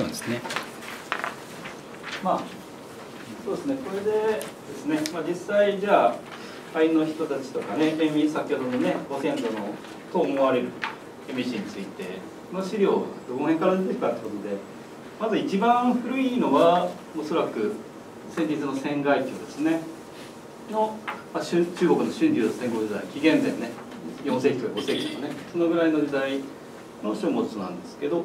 なんですね。まあそうですね、これでですね、まあ、実際じゃあ会員の人たちとかね、先ほどのねご先祖のと思われる恵比寿についての資料どの辺から出てきたってことで、まず一番古いのはおそらく先日の仙外宮ですねの、まあ、中国の春秋戦国時代、紀元前ね4世紀とか5世紀とかね、そのぐらいの時代の書物なんですけど、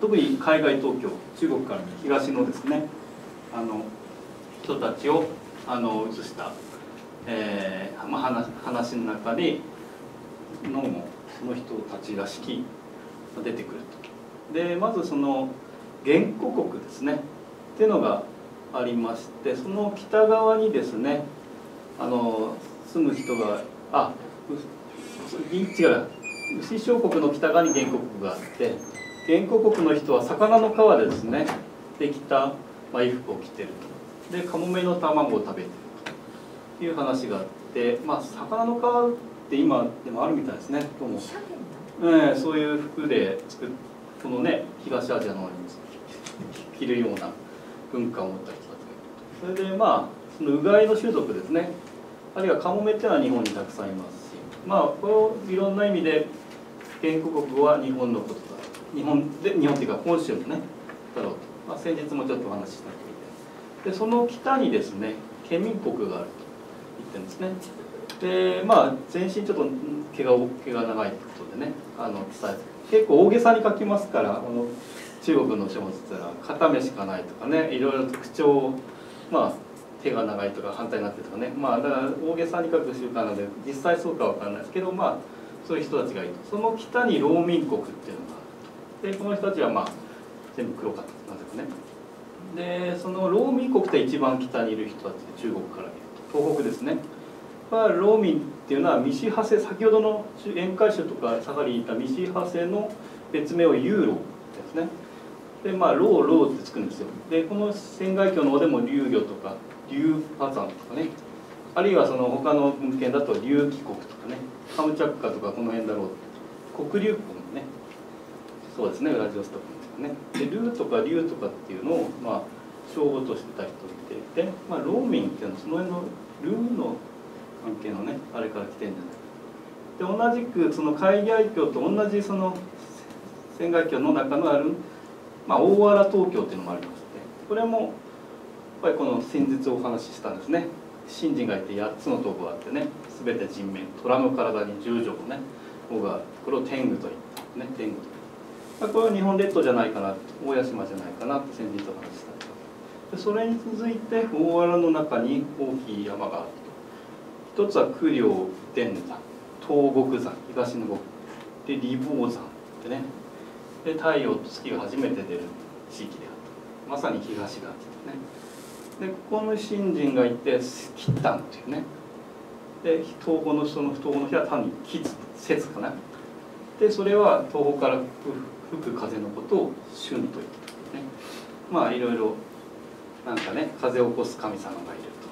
特に海外東京、中国から東のですね人たちを写した、まあ、話の中でのその人たちらしき出てくると。でまずその原古国ですねっていうのがありまして、その北側にですね住む人が牛小国の北側に原古国があって、原古国の人は魚の皮でですねできた衣服を着てると、でカモメの卵を食べてるという話があって、まあ魚の皮って今でもあるみたいですね、どうも。そういう服で作る、このね東アジアの着るような文化を持った人たちがいる。それでまあそのうがいの種族ですね、あるいはカモメっていうのは日本にたくさんいますし、まあこれをいろんな意味で原古国は日本のことだ、日本っていうか本州のねだろうと、まあ、先日もちょっとお話ししたけど、でその北にですねケミン国があると言ってるんですね。でまあ全身ちょっと毛が長いということでね伝えて、結構大げさに書きますから、この中国の書物って言ったら片目しかないとかね、いろいろ特徴をまあ手が長いとか反対になってとかね、まあだから大げさに書く習慣なので実際そうかわからないですけど、まあそういう人たちがいると。その北に農民国っていうのがあると。でこの人たちはまあ全部黒かったなんですよね。でその農民国って一番北にいる人たちで、中国から見ると東北ですね。農民っていうのはミシハセ、先ほどの宴会種とかサハリンにいたミシハセの別名をユーロですね。でまあローってつくんですよ。でこの仙外峡の方でも竜魚とか竜パザンとかね、あるいはその他の文献だと竜貴国とかね、カムチャッカとかこの辺だろう、黒竜国もね、そうですね、ウラジオストクとかね、で竜とか竜とかっていうのをまあ称号としてた人がいて、でまあ農民っていうのはその辺の竜の関係のねあれから来てるんじゃないか。で同じくその海外峡と同じその仙外峡の中のある、まあ、大荒東京っていうのもありまして、これもやっぱりこの先日お話ししたんですね、信心がいて8つの塔があってね、全て人面、虎の体に10条のね塔があって、これを天狗といったね、天狗といった、これは日本列島じゃないかな、大屋島じゃないかなって先日お話ししたんです。それに続いて大荒の中に大きい山があると。一つは九稜伝山、東国山、東の国で離房山ってね、で太陽と月が初めて出る地域であった、まさに東があってね。でここの信心がいて「吉丹」っていうね、で東方の人の東方の人は単に「吉節」かな。でそれは東方から吹く風のことを「春」と言ってたね。まあいろいろなんかね風を起こす神様がいると。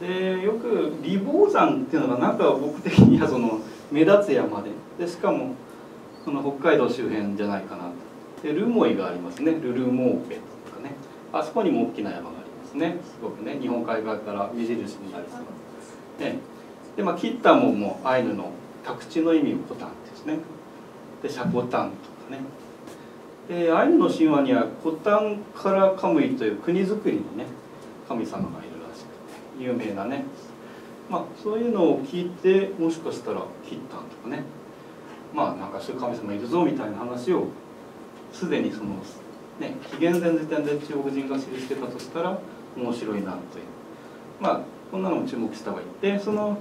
でよく「離房山」っていうのがなんか僕的にはその目立つ山で、しかもその北海道周辺じゃないかなと。でルモイがありますね、ルルモーペとかね、あそこにも大きな山がある。ね、すごくね日本海側から目印になりそうですね。でまあキッタンももうアイヌの宅地の意味をコタンってですね、でシャコタンとかね、でアイヌの神話にはコタンからカムイという国づくりのね神様がいるらしくて有名なね、まあそういうのを聞いて、もしかしたらキッタンとかね、まあなんかそういう神様いるぞみたいな話をすでにそのね紀元前時点で中国人が記してたとしたら面白いなという、まあこんなのも注目した方がいい。でその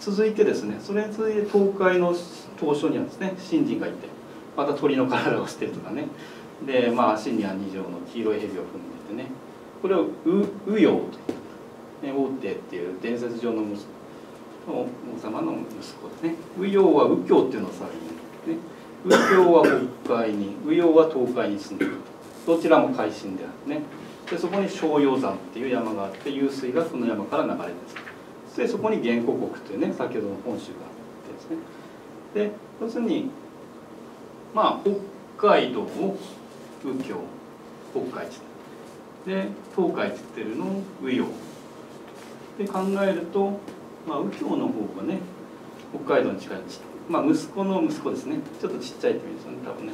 続いてですね、それに続いて東海の島嶼にはですね信心がいて、また鳥の体をしてるとかね、でまあ足には二条の黄色い蛇を踏んでてね、これをウヨウと言って、ね、王帝っていう伝説上の王様の息子ですね。ウヨウは右京っていうのをさらにね、右京は北海に、ウヨウは東海に住んでる、どちらも海神であるね。でそこに逍遙山っていう山があって、湧水がその山から流れてます。でそこに原古国というね先ほどの本州があってですね。で要するにまあ北海道を右京、北海寺で東海寺照の右陽で考えると、まあ、右京の方がね北海道に近い、まあ、息子の息子ですね、ちょっとちっちゃいって意味ですよね多分ね。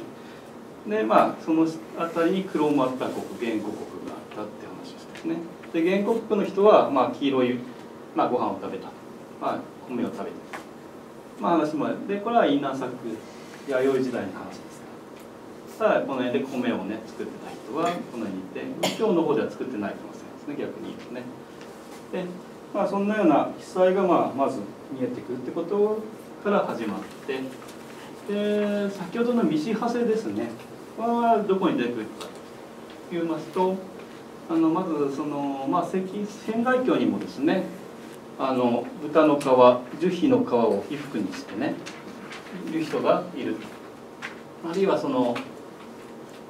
でまあその辺りにクローマッタ国、元古国があったって話ですね。で元古国の人は、まあ、黄色い、まあ、ご飯を食べた、まあ、米を食べた、まあ、話もある。でこれは稲作弥生時代の話ですから、ただこの辺で米をね作ってた人はこの辺にいて、右京の方では作ってないかもしれないですね、逆に言うとね。でまあそんなような被災が、まあ、まず見えてくるってことから始まって、で先ほどの三橋瀬ですね、はどこに出てくるかと言いますと、まずその、まあ、仙外峡にもですね、豚の皮、樹皮の皮を衣服にしてねいる人がいる。あるいはその、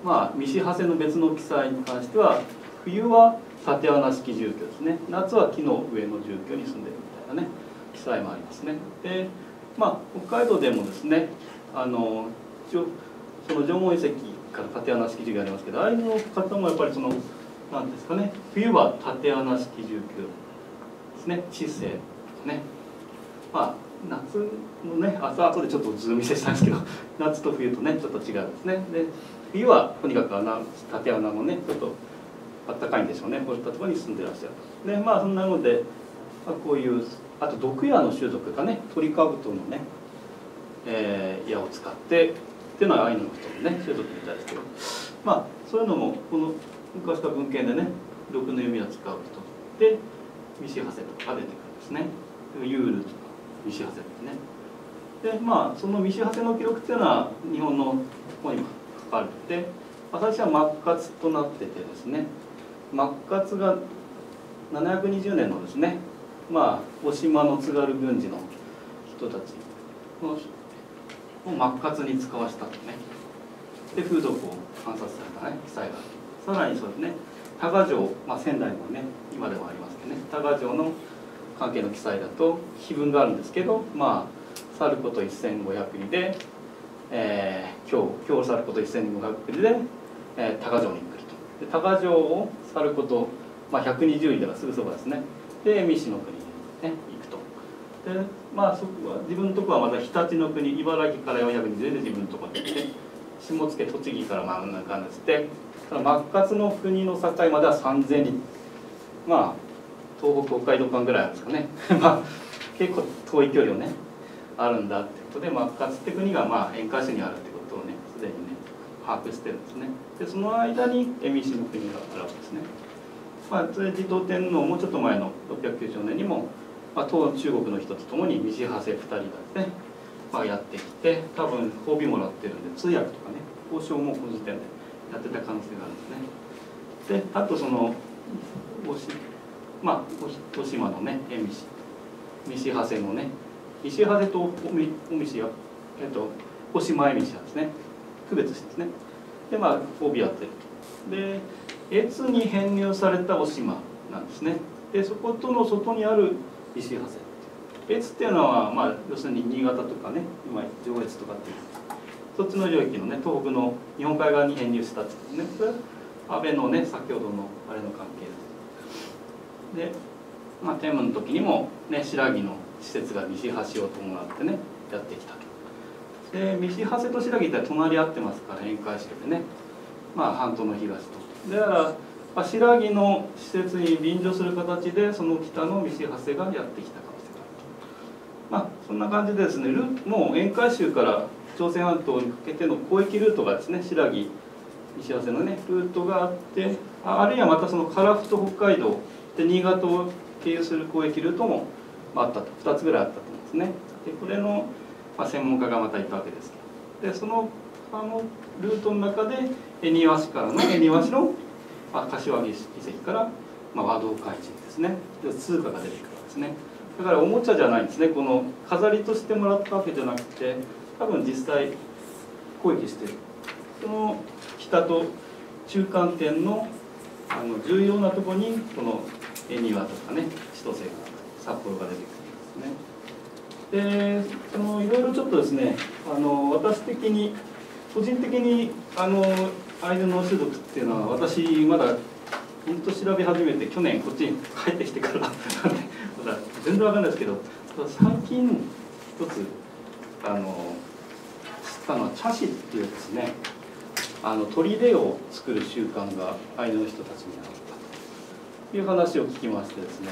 まあ、三橋瀬の別の記載に関しては、冬は竪穴式住居ですね、夏は木の上の住居に住んでるみたいなね記載もありますね。で、まあ、北海道でもですね、その縄文遺跡から竪穴式住居がありますけど、ああいうの方もやっぱりそのなんですかね、冬は竪穴式住居ですね、地勢ね、まあ夏のね後でちょっと図見せしたんですけど、夏と冬とねちょっと違うんですね。で冬はとにかく竪穴もねちょっとあったかいんでしょうね、こういったところに住んでらっしゃる。でまあそんなので、まあ、こういうあと毒矢の種族がねトリカブトのね、矢を使ってっていうのはアイヌの人のね種族みたいですけど、まあそういうのもこの昔の文献でね毒の弓を使う人で三橋瀬とかが出てくるんですね。ユールとか三橋瀬ですね。でまあその三橋瀬の記録っていうのは日本のここにも書かれてて、私は末活となっててですね、末活が720年のですね、まあ渡島の津軽軍事の人たちを末活に使わしたとね。で風俗を観察されたね記載がある。さらにそうですね、多賀城、まあ、仙台もね今でもありますけどね、多賀城の関係の記載だと碑文があるんですけど、まあ去ること1500里で、今日去ること1500里で、多賀城に来ると。で多賀城を去ること、まあ、120里ではすぐそばですね。で三島の国に、ね、行くと。でまあそこは自分のとこはまた常陸の国、茨城から400里で自分のとこに行って下野、栃木から真ん中にして。末活の国の境までは3000里、まあ東北北海道間ぐらいあるんですかねまあ結構遠い距離をねあるんだってことで、末活って国がまあ沿海市にあるってことをねすでにね把握してるんですね。でその間に蝦夷の国があるわけですね。まあそれ持統天皇もちょっと前の694年にも、まあ、当中国の人と共に三橋瀬2人がですね、まあ、やってきて、多分褒美もらってるんで通訳とかね交渉もこの時点でやってた可能性があるんですね。であとそのまあ渡島のね蝦夷、三橋瀬のね三橋瀬と蝦夷は渡島蝦夷はですね区別してですね、でまあ帯やってるで越に編入された渡島なんですね。でそことの外にある三橋瀬、越っていうのはまあ要するに新潟とかね今上越とかっていうそっちの領域のね東北の日本海側に編入したっていうね、それ安倍のね先ほどのあれの関係です。で、まあ、天武の時にも、ね、白木の施設が三橋を伴ってねやってきたと。で三橋瀬と白木って隣り合ってますから、沿海市でね、まあ、半島の東と。だから、まあ、白木の施設に便乗する形でその北の三橋瀬がやってきたかもしれないと。まあそんな感じでですね、もう沿海州から朝鮮半島にかけての交易ルートがですね、白木三橋瀬のねルートがあって、あるいはまたその樺太と北海道で新潟を経由する交易ルートもあったと、2つぐらいあったと思うんですね。でこれの、まあ、専門家がまたいたわけですけど、でそのルートの中で恵庭市からの恵庭市の、まあ、柏木遺跡から、まあ、和道開地ですね、で通貨が出てくるわけですね。だからおもちゃじゃないんですね、この飾りとしてもらったわけじゃなくて、多分実際交易してるその北と中間点の重要なところにこの恵庭とかね千歳が札幌が出てくるんですね。でいろいろちょっとですね、私的に個人的にアイヌ脳種族っていうのは私まだ本当調べ始めて去年こっちに帰ってきてからなんでまだ全然わかんないですけど、最近一つ知ったのは茶師っていうですね、砦を作る習慣がアイヌの人たちにあったという話を聞きましてですね、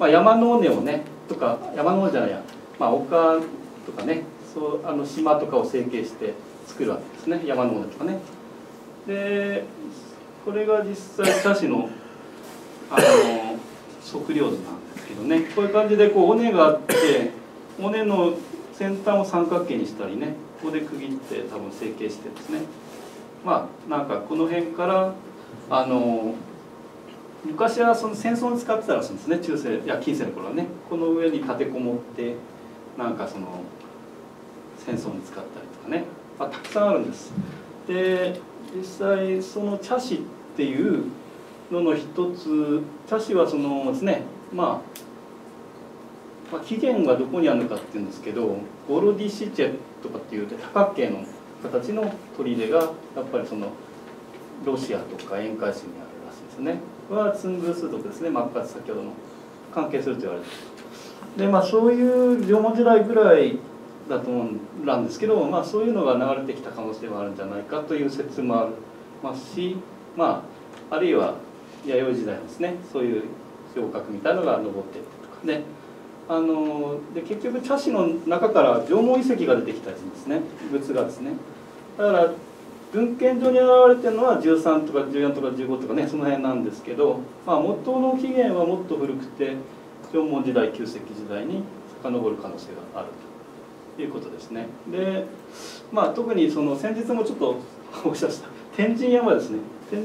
山の尾根をねとか山の尾じゃないや、丘とかね、そう島とかを整形して作るわけですね、山の尾根とかね。でこれが実際茶師の測量図なんですけどね、こういう感じで尾根があって尾根の先端を三角形にしたりね、ここで区切って多分整形してですね、なんかこの辺から昔はその戦争に使ってたらしいんですね、中世いや近世の頃はね、この上に立てこもってなんかその戦争に使ったりとかね、たくさんあるんです。で実際その茶師っていうのの一つ、茶師はそのですね、起源がどこにあるのかっていうんですけど、ゴロディシチェとかっていう多角形の形の砦がやっぱりそのロシアとか沿海市にあるらしいですね。はツングース族ですね、マッカツ先ほどの関係すると言われてる。でそういう縄文時代ぐらいだと思うんなんですけど、そういうのが流れてきた可能性もあるんじゃないかという説もありますし、あるいは弥生時代ですね、そういう城郭みたいなのが残っているとかね。で結局茶師の中から縄文遺跡が出てきたりするんですね、物がですね。だから文献上に現れてるのは13とか14とか15とかね、その辺なんですけど、元の起源はもっと古くて縄文時代旧石器時代に遡る可能性があるということですね。で特にその先日もちょっとおっしゃした天神山ですね、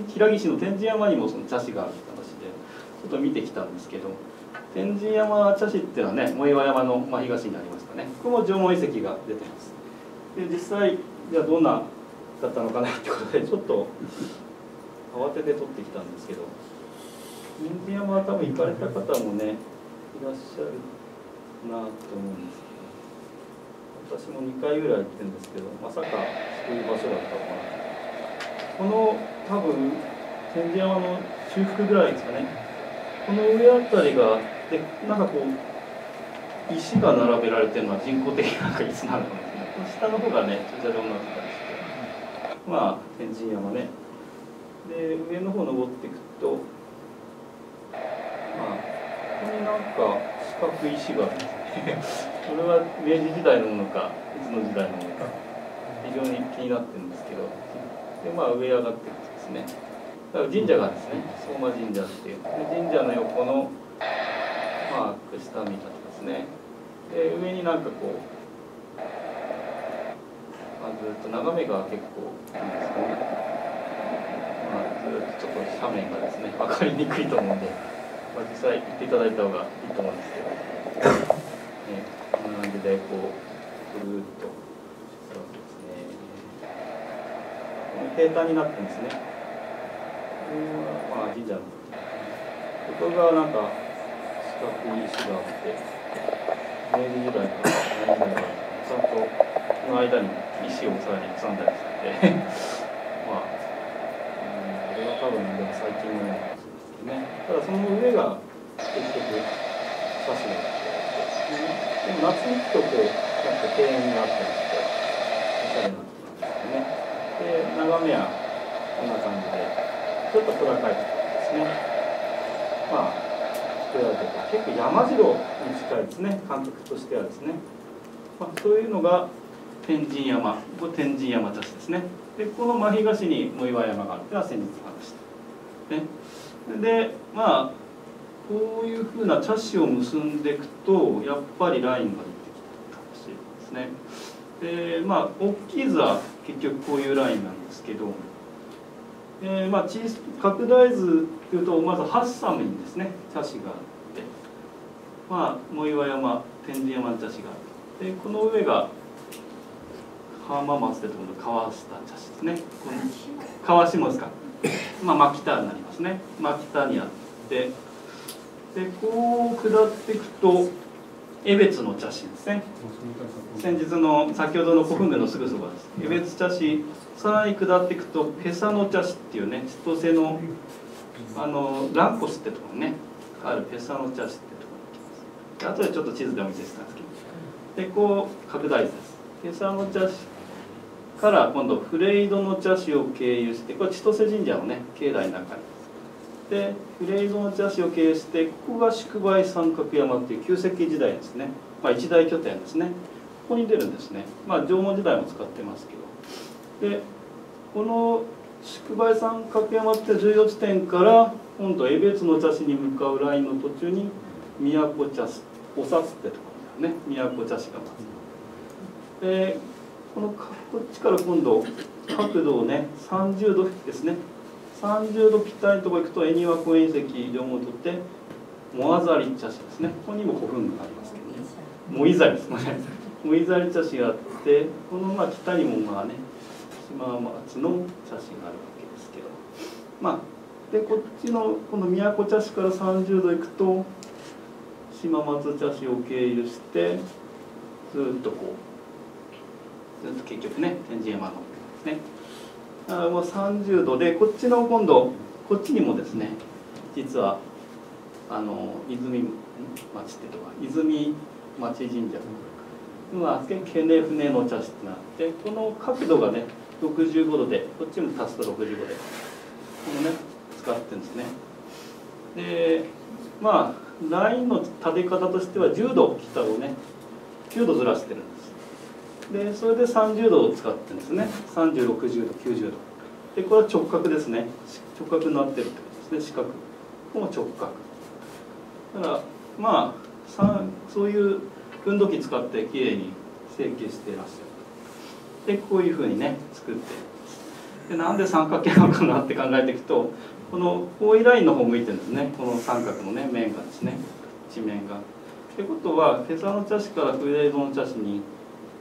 平岸の天神山にもその茶師があるって話でちょっと見てきたんですけど。天神山茶師っていうのはね、藻岩山の東になりましたね。ここも縄文遺跡が出てます。で実際じゃあどんなだったのかなってことでちょっと慌てて撮ってきたんですけど、天神山は多分行かれた方もねいらっしゃるなと思うんですけど、私も2回ぐらい行ってるんですけど、まさかそういう場所だったのかな。この多分天神山の中腹ぐらいですかね、この上あたりがでなんかこう石が並べられてるのは人工的な椅子なのかもしれないですね。下の方がね駐車場になってたりして、天神山ね。で上の方登っていくとここになんか四角い石があるんですねこれは明治時代のものかいつの時代のものか非常に気になってるんですけど、で上上がっていくとですね、だから神社があるんですね、相馬神社っていう。で神社の横の下見たですね。で上になんかこう、ずっと眺めが結構いいですね。ずっとちょっと斜面がですね分かりにくいと思うんで、実際行っていただいた方がいいと思うんですけど、こんな感じでこうぐるっとしたわけですね。平坦になってるんですね。神社のここがなんか四角い石があって、明治時代から明治時代ちゃんとこの間に石をさらに挟んだりしてこれは多分最近のものなんですけどね。ただその上が結局茶師があって、でも夏に行くとなんか庭園があったりしておしゃれになってますよね。で眺めはこんな感じでちょっと空返ってですね。結構山城に近いですね、感覚としてはですね。そういうのが天神山、これ天神山茶師ですね。でこの真東に藻岩山があるっていうのは先日話した、ね。でこういうふうな茶師を結んでいくとやっぱりラインが出てきたらしいですね。で大きい図は結局こういうラインなんですけど。拡大図というとまず八山にですね茶師があって、藻岩山天神山の茶師があって、でこの上が浜松でところの川下茶師ですね。この川下ですか。真北になりますね。真北にあって、でこう下っていくと江別の茶師ですね。先日の先ほどの古墳群のすぐそばです。江別茶師、さらに下っていくとペサの茶師っていうね、千歳のランコスってところにねあるペサの茶師ってところに来ます。あとでちょっと地図でお見せしたんですけど、でこう拡大図です。ペサの茶師から今度フレイドの茶師を経由して、これ千歳神社のね境内の中にでフレイドの茶師を経由して、ここが宿梅三角山っていう旧石器時代ですね、一大拠点ですね。ここに出るんですね。縄文時代も使ってますけど、でこの宿梅三角山って重要地点から今度江別の茶師に向かうラインの途中に宮古茶師お札ってところだよね。宮古茶師がまずで、こっちから今度角度をね30度ですね、30度ぴったりのとこ行くと恵庭公園遺跡縄文を取ってモアザリ茶師ですね。ここにも古墳群がありますけどね、モイザリですねモイザリ茶師があって、この北にもね島松の茶師があるわけですけど、でこっちのこの宮古茶師から30度行くと島松茶師を経由してずっとこう。結局ね天神山のですね、もう30度でこっちの今度こっちにもですね、実は泉町ってとこ、泉町神社あそこにケネフネの茶室があって、この角度がね65度でこっちも足すと65でこのね使ってるんですね。でラインの立て方としては10度北をね9度ずらしてるんです。でそれで30度を使ってるんですね。30、60度、90度。でこれは直角ですね。直角になってるってことですね。四角。ここも直角。だからそういう分度器使ってきれいに成形していらっしゃる。でこういうふうにね作ってで、なんで三角形なのかなって考えていくと、この方位ラインの方向いてるんですね。この三角のね面がですね、一面が。ってことはペサの茶師からフレイドの茶師に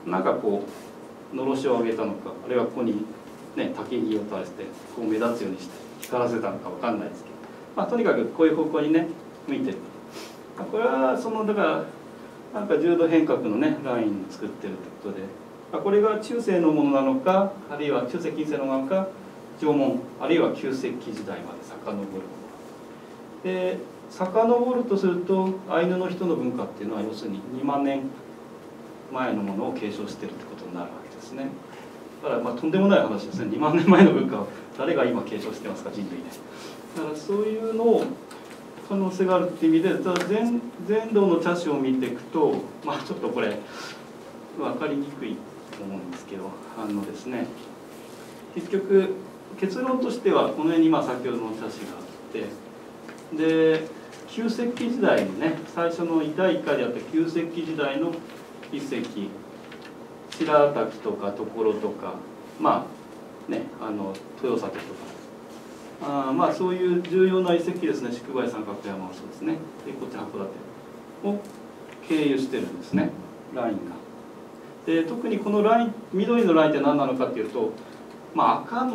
なんかこうのろしを上げたのか、あるいはここにね竹木を垂らしてこう目立つようにして光らせたのかわかんないですけど、とにかくこういう方向にね向いてる。これはだからなんか10度変革のねラインを作ってるってことで、これが中世のものなのか、あるいは中世近世のものか、縄文あるいは旧石器時代まで遡るもので、遡るとするとアイヌの人の文化っていうのは要するに2万年前のものを継承してるってことになるわけですね。だからとんでもない話ですね。2万年前の文化を誰が今継承してますか、人類ね。だからそういうのを可能性があるっていう意味で、全道の茶師を見ていくと、ちょっとこれ分かりにくいと思うんですけど、ですね、結局結論としてはこの辺に先ほどの茶師があって、で旧石器時代のね最初の第1回であった旧石器時代の遺跡、白滝とか所とか豊里とかそういう重要な遺跡ですね。宿梅三角山もそうですね。でこっち函館を経由してるんですね、ラインが。で特にこのライン、緑のラインって何なのかっていうと、赤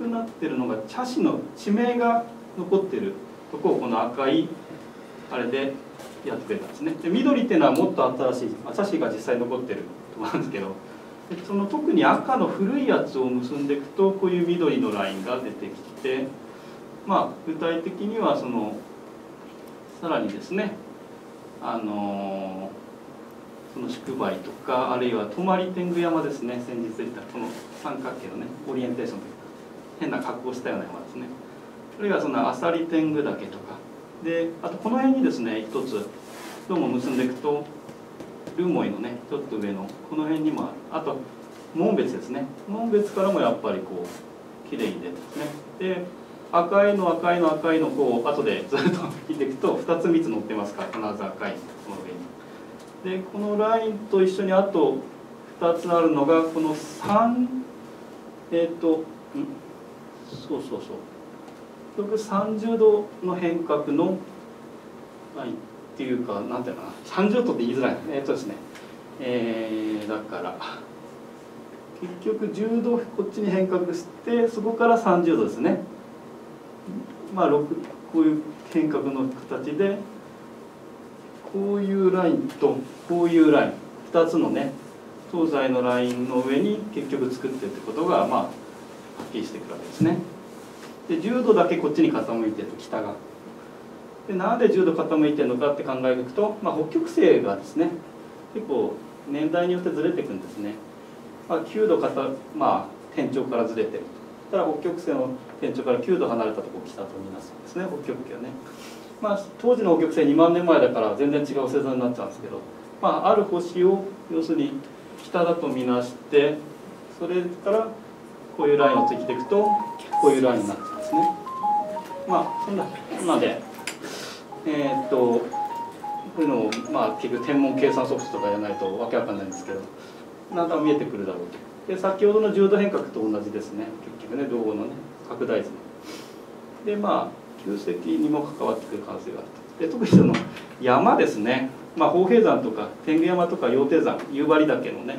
くなってるのが茶師の地名が残ってるとこをこの赤いあれで。やってたんですね。で緑っていうのはもっと新しい茶師が実際残ってるとこなんですけど、その特に赤の古いやつを結んでいくとこういう緑のラインが出てきて、具体的にはさらにですね、その宿梅とか、あるいは泊天狗山ですね、先日言ったこの三角形のねオリエンテーションというか変な格好したような山ですね。あるいはその浅利天狗岳とか。であとこの辺にですね、一つどうも結んでいくと留萌のねちょっと上のこの辺にもある。あと紋別ですね。紋別からもやっぱりこうきれいに出てますね。で赤いの赤いの赤いのこう後でずっと見ていくと2つ3つ載ってますから、必ず赤いこの上に。でこのラインと一緒にあと2つあるのがこの330度の変革のラインっていうか、なんていうのかな、30度って言いづらい。ですね、だから結局10度こっちに変革して、そこから30度ですね。こういう変革の形でこういうラインとこういうライン、2つのね東西のラインの上に結局作ってってことが、まあ、はっきりしてくるわけですね。で10度だけこっちに傾いてると、北が。でなんで10度傾いてるのかって考えていくと、まあ、北極星がですね結構年代によってずれていくんですね。まあ、9度まあ、天頂からずれてると。だから北極星の天頂から9度離れたところを北とみなすんですね、北極圏ね。まあ、当時の北極星2万年前だから全然違う星座になっちゃうんですけど、まあ、ある星を要するに北だとみなして、それからこういうラインをついていくとこういうラインになっちゃうんですね。まあそんなのでこういうのをまあ結局天文計算ソフトとかやらないとわけわかんないんですけど、なんか見えてくるだろうと。で先ほどの10度変革と同じですね、結局ね道後のね拡大図で、まあ旧石にも関わってくる可能性があると。で特にその山ですね、まあ、豊平山とか天狗山とか羊蹄山、夕張岳のね、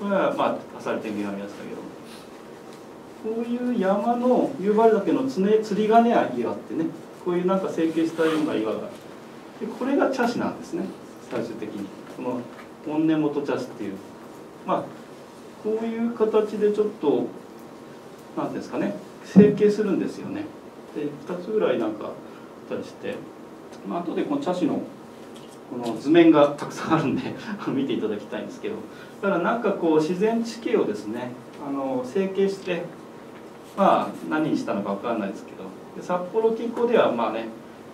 これはまあ朝に天狗山見ましたけど、こういう山の夕張岳の釣り鐘岩ってね、こういうなんか成形したような岩がある。でこれが茶師なんですね、最終的にこの本根元茶師っていう、まあこういう形でちょっと何ていうんですかね、成形するんですよね。で2つぐらいなんかあったりして、まあ後でこの茶師のこの図面がたくさんあるんで見ていただきたいんですけど、だからなんかこう自然地形をですね成形して、まあ何にしたのか分かんないですけど、で札幌近郊ではまあね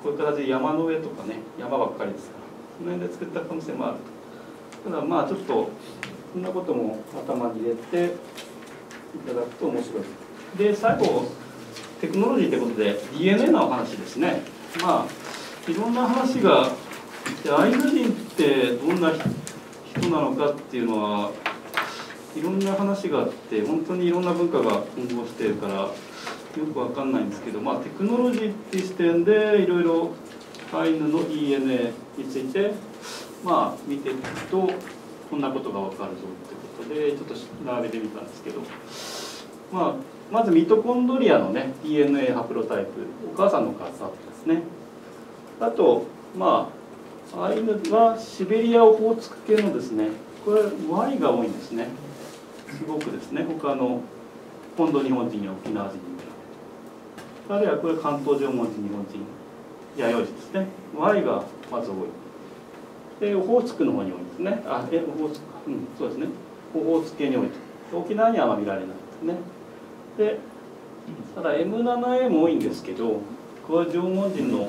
こういう形で山の上とかね、山ばっかりですからその辺で作った可能性もあると。ただまあちょっとそんなことも頭に入れていただくと面白い。で最後テクノロジーということで DNA のお話ですね。まあいろんな話がで、アイヌ人ってどんな人なのかっていうのはいろんな話があって、本当にいろんな文化が混合してるからよくわかんないんですけど、まあ、テクノロジーっていう視点でいろいろアイヌの DNA について、まあ、見ていくとこんなことがわかるぞっていうことでちょっと並べてみたんですけど、まあ、まずミトコンドリアのね DNA ハプロタイプ、お母さんの母さんですね。あとまあアイヌはシベリアオホーツク系のですね、これ Y が多いんですね、すごくですね、他の本土日本人や沖縄人に比べて、あるいはこれ関東縄文人、日本人、弥生人ですね、Y がまず多い。でオホーツクの方に多いんですね、あえオホーツク、うんそうですね、オホーツク系に多いと。沖縄にはあまり見られないですね。でただ M7A も多いんですけど、これ縄文人の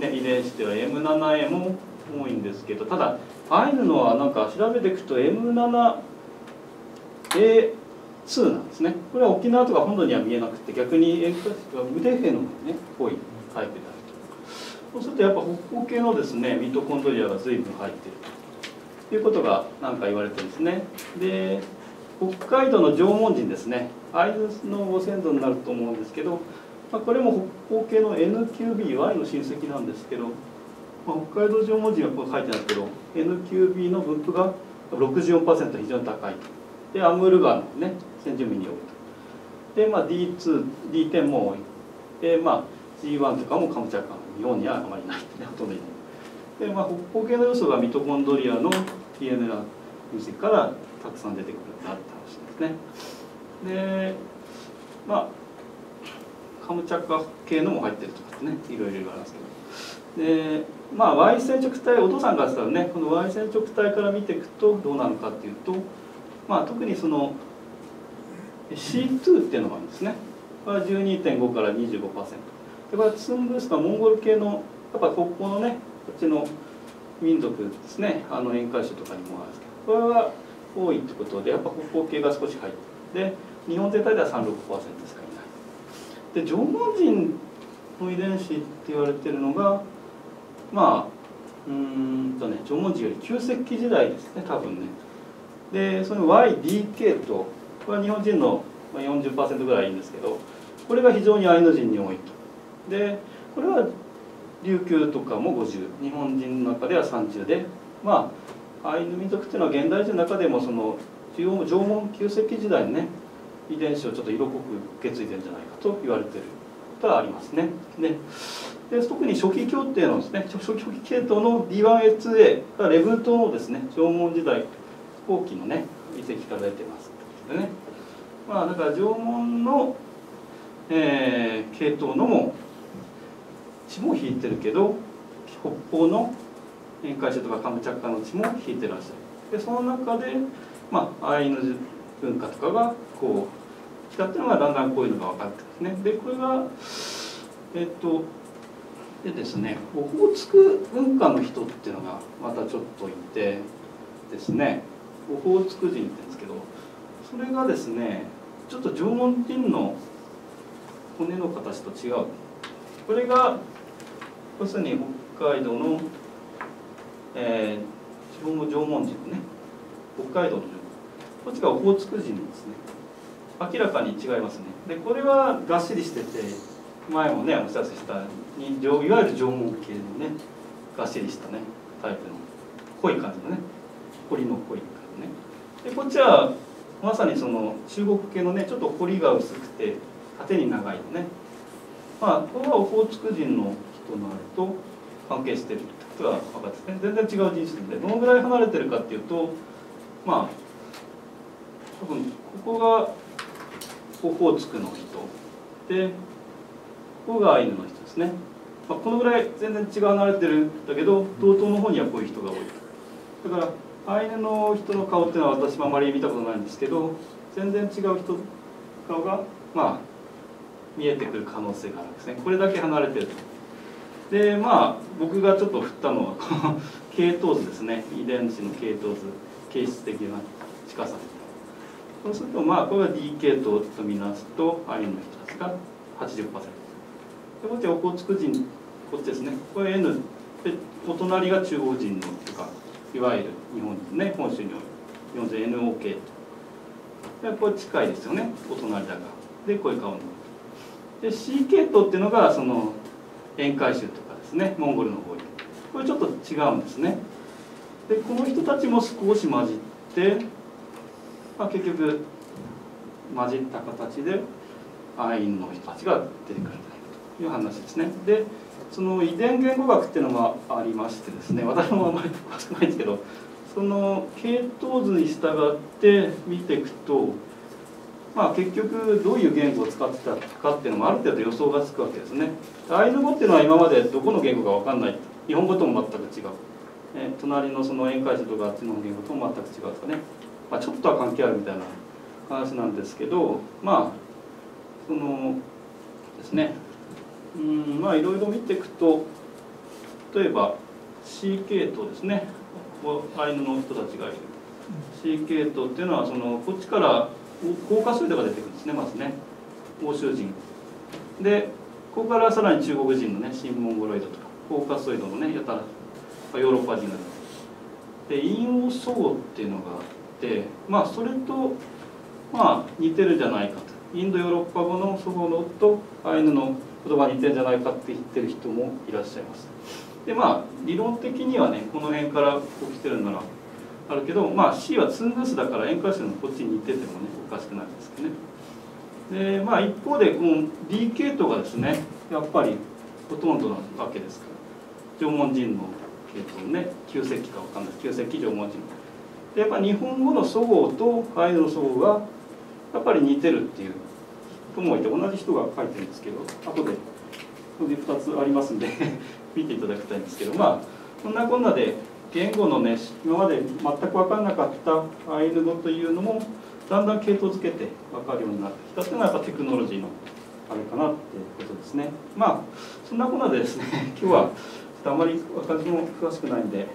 遺伝子では M7A も多いんですけど、ただアイヌのはなんか調べていくと M7A2 なんですね。これは沖縄とか本土には見えなくて、逆に A クラシックはムデフェの方にね多いタイプであると。そうするとやっぱ北方系のですねミトコンドリアが随分入っているということがなんか言われてるんですね。で北海道の縄文人ですね、アイヌのご先祖になると思うんですけど、これも北方系の NQBY の親戚なんですけど、まあ、北海道縄文人はここ書いてないですけど NQB の分布が 64% 非常に高いで、アムール川の、ね、先住民に多いと。で、まあ、D2、D10 も多いで、まあ、G1 とかもカムチャカ日本にはあまりないほとんどいないで、まあ、北方系の要素がミトコンドリアの DNA 分析からたくさん出てくるんだって話ですね。でまあカムチャカ系のも入ってるとかってね、いろいろ言われますけど、でまあ Y 染色体、お父さんからしたらねこの Y 染色体から見ていくとどうなのかっていうと、まあ特にその C2 っていうのがあるんですね。これは 12.5 から 25%。でこれはツングースかモンゴル系のやっぱ北方のねこっちの民族ですね、あの宴会種とかにもあるんですけど、これは多いってことでやっぱ北方系が少し入ってる。で日本全体では 36% ですから。で縄文人の遺伝子って言われてるのがまあね縄文人より旧石器時代ですね多分ね。でその YDK とこれは日本人の 40% ぐらいいいんですけど、これが非常にアイヌ人に多いと。でこれは琉球とかも50、日本人の中では30で、まあアイヌ民族っていうのは現代人の中でもその縄文旧石器時代のね遺伝子をちょっと色濃く受け継いでるんじゃないかと言われてることはありますね。でで特に初期協定のですね、初期系統の D1A2A が礼文島のですね、縄文時代後期のね遺跡から出てますでね、まあだから縄文の、系統のも血も引いてるけど、北方の沿海種とかカムチャッカの血も引いてらっしゃる。でその中でまあアイヌ文化とかがこう来たっていうのがだんだんこういうのが分かってですね。でこれがでですね、オホーツク文化の人っていうのがまたちょっといてですね、オホーツク人って言うんですけど、それがですねちょっと縄文人の骨の形と違う。これが要するに北海道の、自分も縄文人ね、北海道の縄文、こっちがオホーツク人ですね。明らかに違いますね。でこれはがっしりしてて、前もねお知らせしたにいわゆる縄文系のねがっしりしたねタイプの濃い感じのね、彫りの濃い感じね。でこっちはまさにその中国系のねちょっと彫りが薄くて縦に長いのね、まあこれはオホーツク人の人のあれと関係してるってことが分かってね、全然違う人種で、どのぐらい離れてるかっていうと、まあ多分ここがオホーツクの人で、ここがアイヌの人ですね。まあ、このぐらい全然違う離れてるんだけど、道東の方にはこういう人が多い。だからアイヌの人の顔っていうのは私もあまり見たことないんですけど、全然違う人顔がまあ見えてくる可能性があるんですね。これだけ離れてると。でまあ僕がちょっと振ったのはこの系統図ですね、遺伝子の系統図、形質的な近さ。そうするとまあこれは D 系統と見なすとアイヌの人たちが 80%。こっちはオホーツク人、こっちですね、これ N で、お隣が中央人のとか、いわゆる日本人ね、本州におる日本人 NOK と。でこれ近いですよね、お隣だが。でこういう顔になる。で C 系統っていうのがその沿海州とかですね、モンゴルの方に、これちょっと違うんですね。でこの人たちも少し混じって、まあ、結局混じった形でアイヌの人たちが出てくるんだいう話ですね。でその遺伝言語学っていうのがありましてですね、私もあんまり詳しくないんですけど、その系統図に従って見ていくと、まあ結局どういう言語を使ってたかっていうのもある程度予想がつくわけですね。アイヌ語っていうのは今までどこの言語か分かんない、日本語とも全く違う、隣のその沿海州とかあっちの言語とも全く違うとかね、まあ、ちょっとは関係あるみたいな話なんですけど、まあそのですね、まあいろいろ見ていくと、例えば C 系統ですね、アイヌの人たちがいる C 系統っていうのはそのこっちからコーカス人が出てくるんですね、まずね欧州人で、ここからさらに中国人のね新モンゴロイドとかコーカソイドのねやたらヨーロッパ人が出てくる。でインオソウっていうのがあって、まあそれとまあ似てるじゃないかと、インドヨーロッパ語の祖語のとアイヌの言葉に似てるんじゃないかって言ってる人もいらっしゃいます。でまあ理論的にはねこの辺から起きてるならあるけど、まあ C はツングスだから沿海州のこっちに似ててもねおかしくないですけどね。でまあ一方でこの D 系統がですねやっぱりほとんどなわけですから、縄文人の系統ね、旧石器か分かんない、旧石器縄文人で、やっぱ日本語の祖語とアイヌの祖語がやっぱり似てるっていう。ともいて、同じ人が書いてるんですけど、後でこれ2つありますんで見ていただきたいんですけど、まあこんなこんなで言語のね今まで全く分からなかったアイヌ語というのもだんだん系統づけて分かるようになってきたっていうのは、やっぱテクノロジーのあれかなっていうことですね。まあそんなこんなでですね、今日はちょっとあまり私も詳しくないんで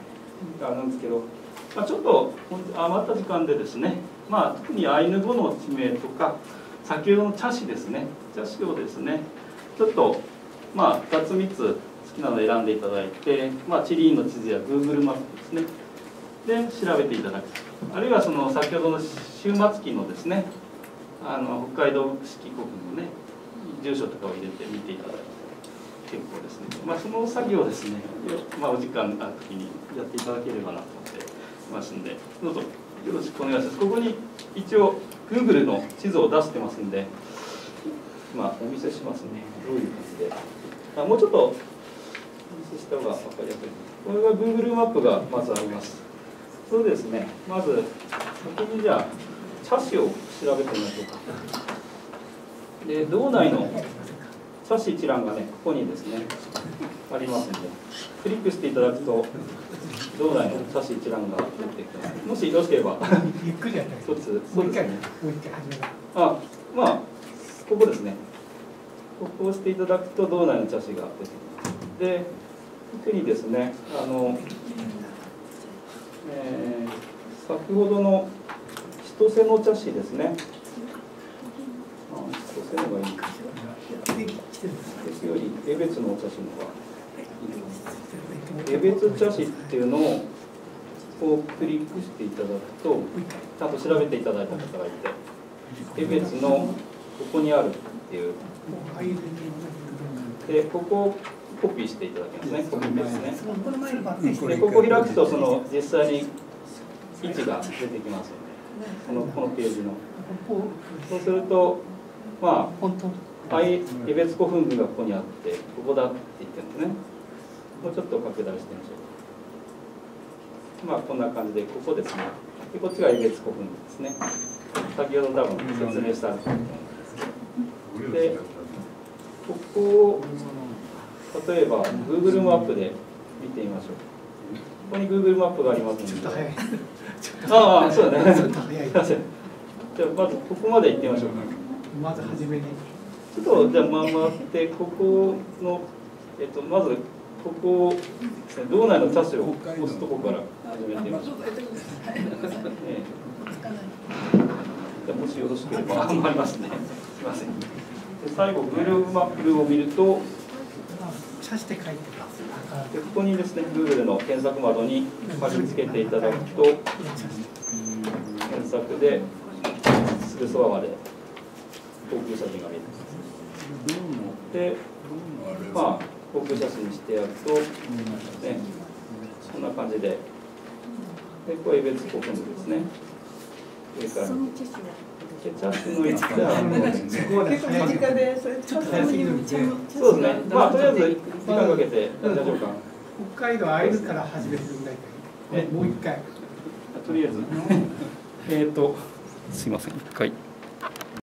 あれなんですけど、まあ、ちょっと余った時間でですね、まあ特にアイヌ語の地名とか先ほどの茶師ですね、茶師をですねちょっとまあ2つ3つ好きなのを選んでいただいて、まあ、地理院の地図や Google マップですねで調べていただく、あるいはその先ほどの終末期のですね北海道四季国のね住所とかを入れて見ていただいて結構ですね、まあ、その作業をですね、まあ、お時間がある時にやっていただければなと思ってますんで、どうぞよろしくお願いします。ここに一応Google の地図を出してますんで、今お見せしますね。どういう感じで。もうちょっとシステムが分かりやすい。これが Google マップがまずあります。そうですね、まず先にじゃあ車種を調べてみましょうか。で道内の車種一覧がね、ここにですねありますので、クリックしていただくと道内の車種一覧が出てきます。もしよろしければゆっくりやって一つ、そうですね。あ、まあここですね。ここを押していただくと道内の車種が出てきます。で特にですね、先ほどの千歳の車種ですね。千歳のがいいですより江別のお茶師のがいい。江別茶師っていうのをこうクリックしていただくと、ちゃんと調べていただいた方がいて、江別のここにあるっていう。でここをコピーしていただきますね。コピーですね。でここ開くとその実際に位置が出てきますので、このページの。そうするとまあ江別古墳群がここにあって、ここだって言ってるんですね。もうちょっと拡大してみましょう。まあこんな感じで、ここですね。でこっちが江別古墳群ですね。先ほど多分説明したんですけど、でここを例えば Google マップで見てみましょう。ここに Google マップがありますので、ちょっと早い。ああそうだね。ちょっと早い。じゃあまずここまで行ってみましょうか。まず初めにちょっとじゃあ回ってここの、まずここを道内の車種を押すとこから始めてみましょう。じゃあもしよろしければ回りますね。すいません。で最後 Google マップを見ると、でここにですね Google の検索窓に貼り付けていただくと、検索ですぐそばまで航空写真が見えます。で、まあ航空写真にしてやると、ね、こんな感じで、でこれ江別古墳群ですね。上から。車種の位置は結構身近で、それちょっと早すぎるんで。そうですね。まあとりあえず時間かけて大丈夫か。北海道会津から始めてみたいけど。もう一回。とりあえず。すいません。一回。